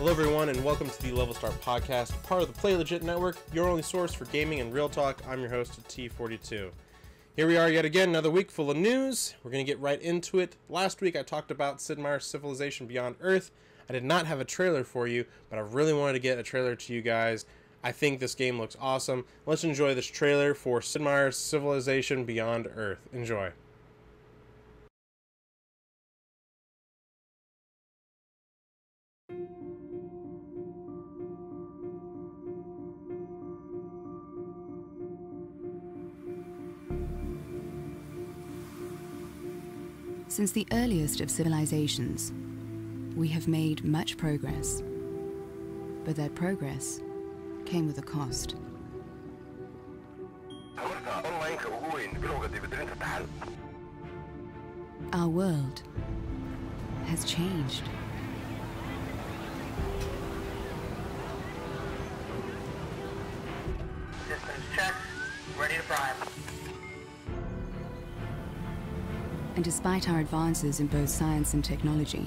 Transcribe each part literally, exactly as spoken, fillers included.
Hello everyone and welcome to the Level Star Podcast, part of the Play Legit Network, your only source for gaming and real talk. I'm your host, T forty-two. Here we are yet again, another week full of news. We're going to get right into it. Last week I talked about Sid Meier's Civilization Beyond Earth. I did not have a trailer for you, but I really wanted to get a trailer to you guys. I think this game looks awesome. Let's enjoy this trailer for Sid Meier's Civilization Beyond Earth. Enjoy. Since the earliest of civilizations, we have made much progress, but that progress came with a cost. Our world has changed. Systems check, ready to prime. And despite our advances in both science and technology,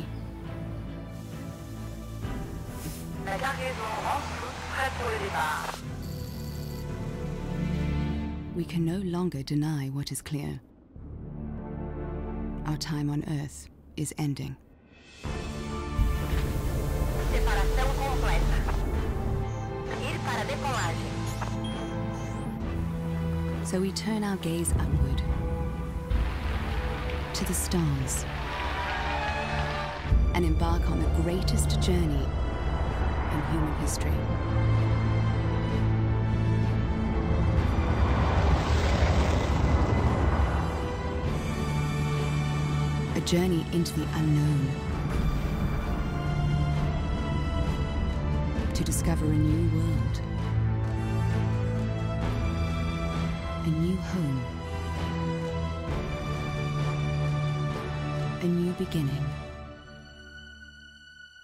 we can no longer deny what is clear. Our time on Earth is ending. So we turn our gaze upward. To the stars and embark on the greatest journey in human history. A journey into the unknown to discover a new world, a new home. A new beginning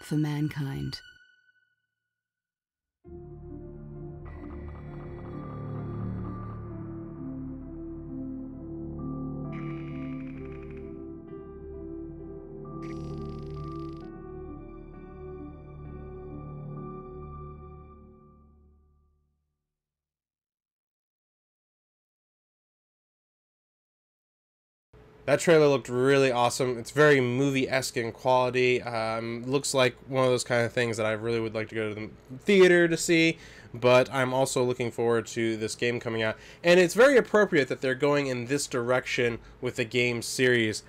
for mankind. That trailer looked really awesome. It's very movie-esque in quality. Um, looks like one of those kind of things that I really would like to go to the theater to see. But I'm also looking forward to this game coming out. And it's very appropriate that they're going in this direction with the game series.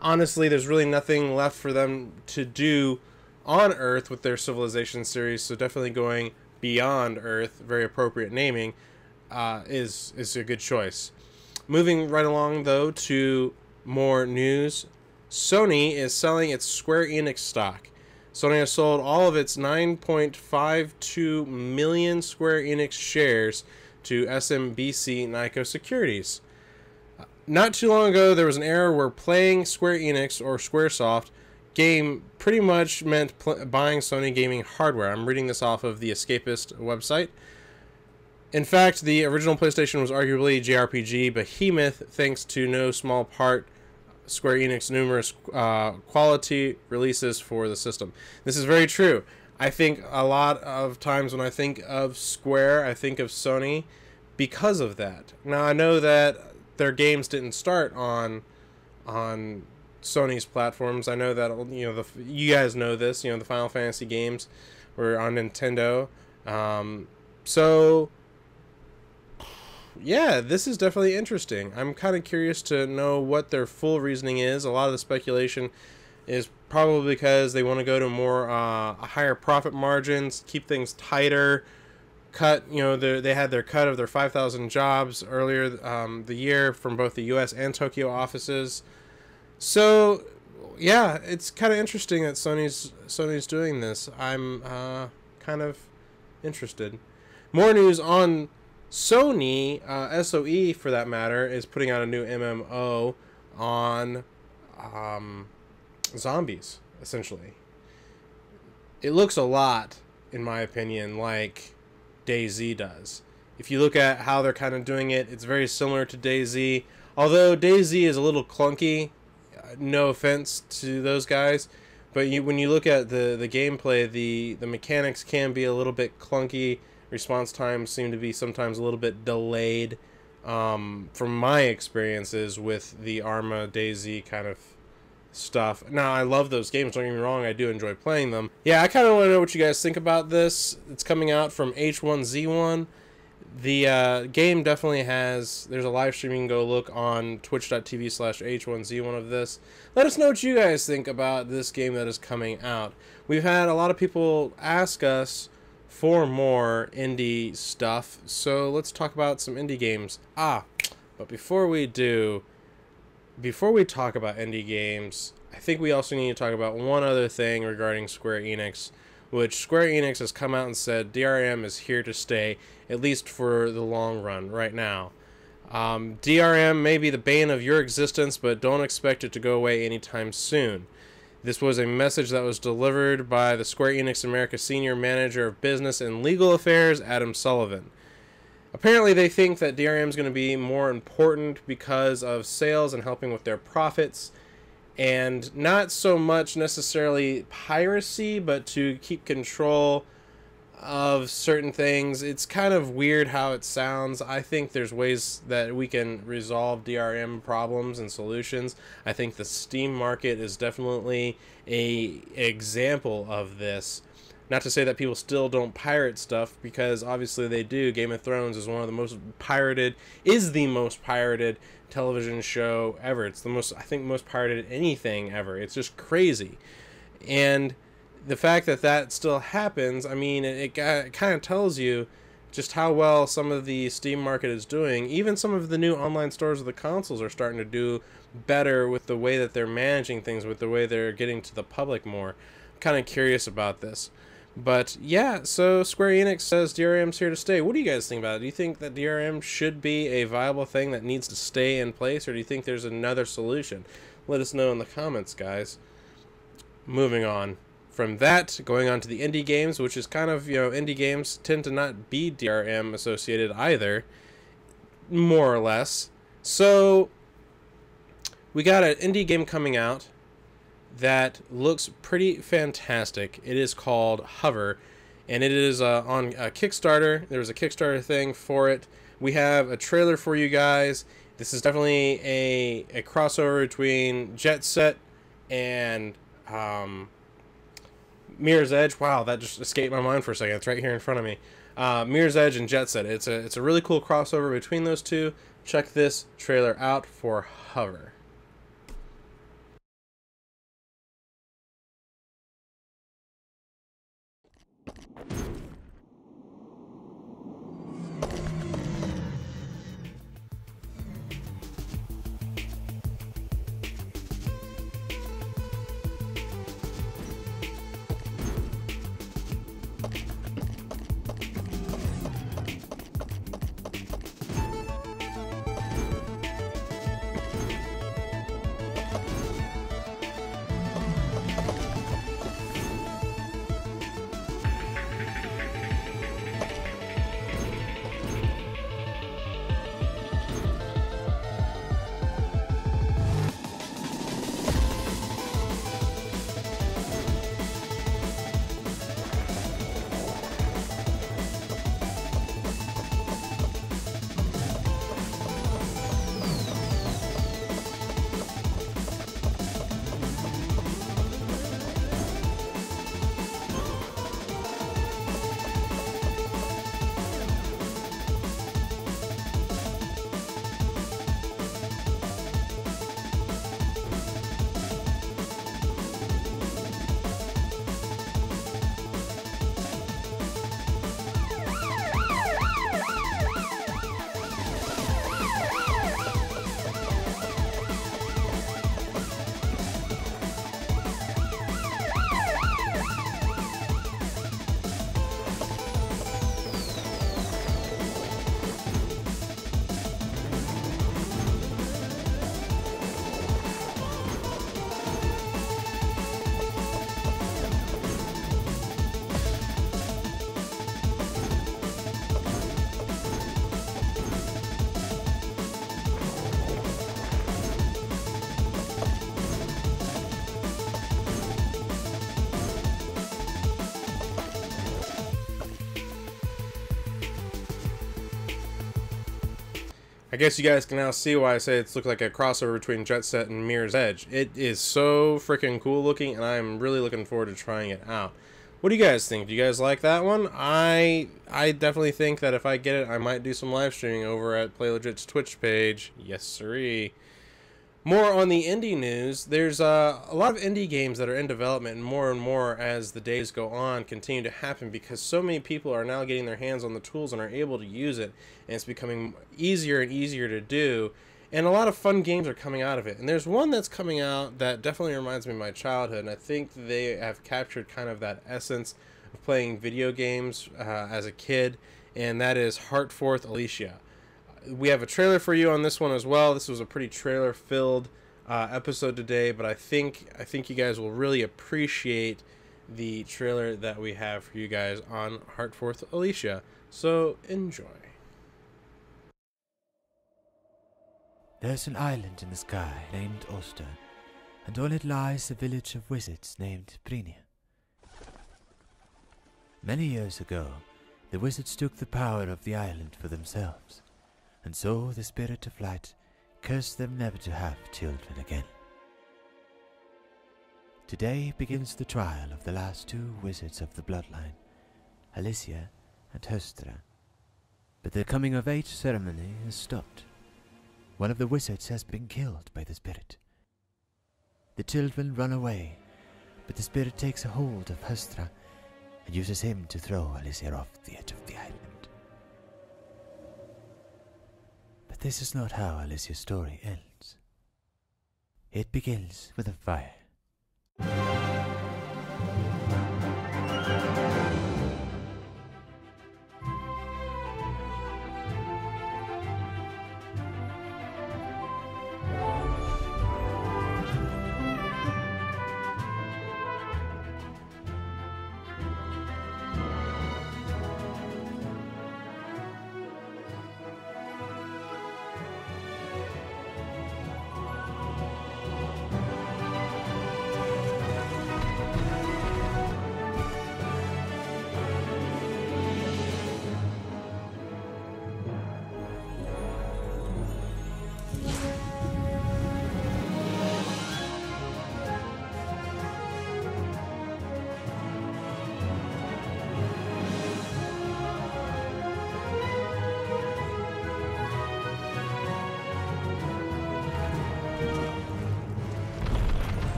Honestly, there's really nothing left for them to do on Earth with their Civilization series. So definitely going Beyond Earth, very appropriate naming, uh, is, is a good choice. Moving right along, though, to more news. Sony is selling its Square Enix stock. Sony has sold all of its nine point five two million Square Enix shares to S M B C Nikko Securities. Not too long ago, there was an era where playing Square Enix or Squaresoft game pretty much meant buying Sony gaming hardware. I'm reading this off of the Escapist website. In fact, the original PlayStation was arguably J R P G behemoth, thanks to no small part Square Enix's numerous uh, quality releases for the system. This is very true. I think a lot of times when I think of Square, I think of Sony because of that. Now, I know that their games didn't start on on Sony's platforms. I know that, you know, the, you guys know this. You know, the Final Fantasy games were on Nintendo. Um, so... Yeah, this is definitely interesting. I'm kind of curious to know what their full reasoning is. A lot of the speculation is probably because they want to go to more uh, higher profit margins, keep things tighter, cut, you know, they had their cut of their five thousand jobs earlier um, the year from both the U S and Tokyo offices. So, yeah, it's kind of interesting that Sony's, Sony's doing this. I'm uh, kind of interested. More news on Sony, uh, S O E for that matter, is putting out a new M M O on um, zombies, essentially. It looks a lot, in my opinion, like DayZ does. If you look at how they're kind of doing it, it's very similar to DayZ. Although DayZ is a little clunky, no offense to those guys, But you, when you look at the, the gameplay, the, the mechanics can be a little bit clunky. Response times seem to be sometimes a little bit delayed. Um, from my experiences with the Arma, DayZ kind of stuff. Now, I love those games, don't get me wrong, I do enjoy playing them. Yeah, I kind of want to know what you guys think about this. It's coming out from H one Z one. The uh, game definitely has, there's a live stream you can go look on twitch dot t v slash H one Z one of this. Let us know what you guys think about this game that is coming out. We've had a lot of people ask us for more indie stuff, so let's talk about some indie games. Ah, but before we do, before we talk about indie games, I think we also need to talk about one other thing regarding Square Enix, which Square Enix has come out and said D R M is here to stay, at least for the long run right now. Um, D R M may be the bane of your existence, but don't expect it to go away anytime soon. This was a message that was delivered by the Square Enix America Senior Manager of Business and Legal Affairs, Adam Sullivan. Apparently they think that D R M is going to be more important because of sales and helping with their profits, and not so much necessarily piracy, but to keep control of certain things. It's kind of weird how it sounds. I think there's ways that we can resolve D R M problems and solutions. I think the Steam market is definitely a example of this. Not to say that people still don't pirate stuff, because obviously they do. Game of Thrones is one of the most pirated, is the most pirated television show ever. It's the most, I think, most pirated anything ever. It's just crazy. And the fact that that still happens, I mean, it, it kind of tells you just how well some of the Steam market is doing. Even some of the new online stores of the consoles are starting to do better with the way that they're managing things, with the way they're getting to the public more. I'm kind of curious about this. But yeah, so Square Enix says D R M's here to stay. What do you guys think about it? Do you think that D R M should be a viable thing that needs to stay in place, or do you think there's another solution? Let us know in the comments, guys. Moving on from that, going on to the indie games, which is kind of, you know, indie games tend to not be D R M associated either, more or less. So we got an indie game coming out that looks pretty fantastic. It is called Hover, and it is uh, on a Kickstarter. There was a Kickstarter thing for it. We have a trailer for you guys. This is definitely a, a crossover between Jet Set and um, Mirror's Edge. Wow, that just escaped my mind for a second. It's right here in front of me. Uh, Mirror's Edge and Jet Set. It's a, it's a really cool crossover between those two. Check this trailer out for Hover. I guess you guys can now see why I say it's looked like a crossover between Jet Set and Mirror's Edge. It is so freaking cool looking, and I'm really looking forward to trying it out. What do you guys think? Do you guys like that one? I I definitely think that if I get it, I might do some live streaming over at Play Legit's Twitch page. Yes, siree. More on the indie news, there's uh, a lot of indie games that are in development, and more and more as the days go on continue to happen because so many people are now getting their hands on the tools and are able to use it, and it's becoming easier and easier to do, and a lot of fun games are coming out of it. And there's one that's coming out that definitely reminds me of my childhood, and I think they have captured kind of that essence of playing video games uh, as a kid, and that is Heart Forth Alicia. We have a trailer for you on this one as well. This was a pretty trailer-filled uh, episode today, but I think I think you guys will really appreciate the trailer that we have for you guys on Heart Forth Alicia. So enjoy. There's an island in the sky named Auster, and on it lies a village of wizards named Prinia. Many years ago, the wizards took the power of the island for themselves. And so the spirit of light cursed them never to have children again. Today begins the trial of the last two wizards of the bloodline, Alicia and Hestra. But the coming of age ceremony is stopped. One of the wizards has been killed by the spirit. The children run away, but the spirit takes a hold of Hestra and uses him to throw Alicia off the edge of the island. This is not how Alicia's story ends. It begins with a fire.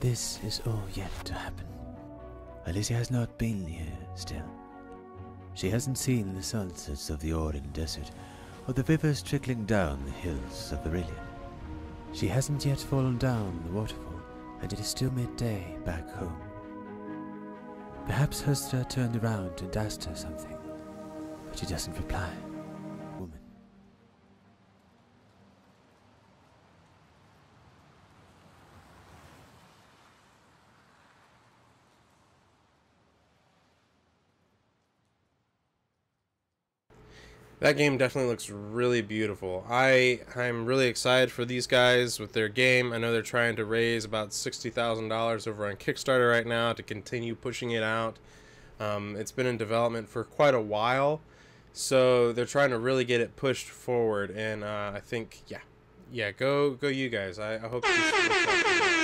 This is all yet to happen. Alicia has not been here still. She hasn't seen the sunsets of the Orin Desert or the rivers trickling down the hills of Rillian. She hasn't yet fallen down the waterfall, and it is still midday back home. Perhaps Hestra turned around and asked her something, but she doesn't reply. That game definitely looks really beautiful. I, I'm really excited for these guys with their game. I know they're trying to raise about sixty thousand dollars over on Kickstarter right now to continue pushing it out. Um, it's been in development for quite a while, so they're trying to really get it pushed forward. And uh, I think, yeah, yeah, go, go you guys. I, I hope this looks like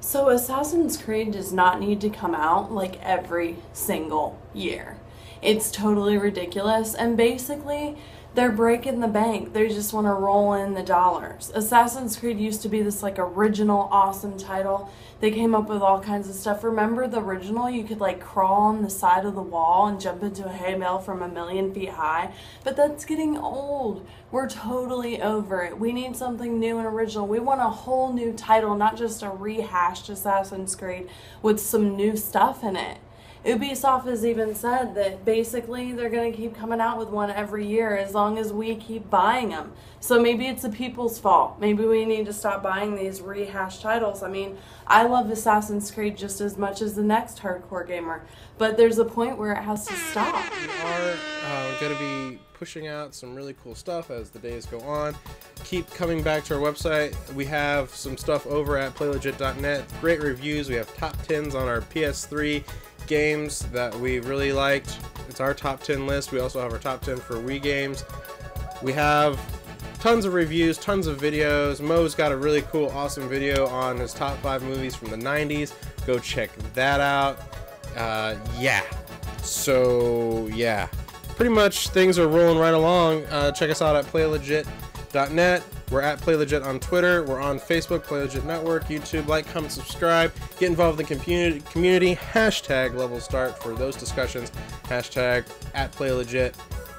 So Assassin's Creed does not need to come out like every single year. It's totally ridiculous, and basically they're breaking the bank. They just want to roll in the dollars. Assassin's Creed used to be this like original awesome title. They came up with all kinds of stuff. Remember the original? You could like crawl on the side of the wall and jump into a hay bale from a million feet high, but that's getting old. We're totally over it. We need something new and original. We want a whole new title, not just a rehashed Assassin's Creed with some new stuff in it. Ubisoft has even said that basically they're going to keep coming out with one every year as long as we keep buying them. So maybe it's the people's fault. Maybe we need to stop buying these rehashed titles. I mean, I love Assassin's Creed just as much as the next hardcore gamer, but there's a point where it has to stop. We are uh, going to be pushing out some really cool stuff as the days go on. Keep coming back to our website. We have some stuff over at play legit dot net. Great reviews. We have top tens on our P S three games that we really liked. It's our top ten list. We also have our top ten for Wii games. We have tons of reviews, tons of videos. Mo's got a really cool, awesome video on his top five movies from the nineties. Go check that out. Uh, yeah. So, yeah. Pretty much things are rolling right along. Uh, check us out at play legit dot net. We're at PlayLegit on Twitter. We're on Facebook, PlayLegit Network, YouTube. Like, comment, subscribe. Get involved in the community. community. Hashtag Level Start for those discussions. Hashtag at PlayLegit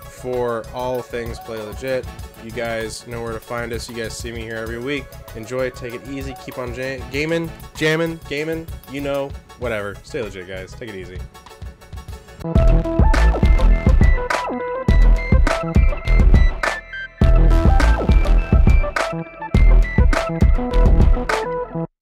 for all things PlayLegit. You guys know where to find us. You guys see me here every week. Enjoy. Take it easy. Keep on jam gaming, jamming, gaming. You know, whatever. Stay legit, guys. Take it easy.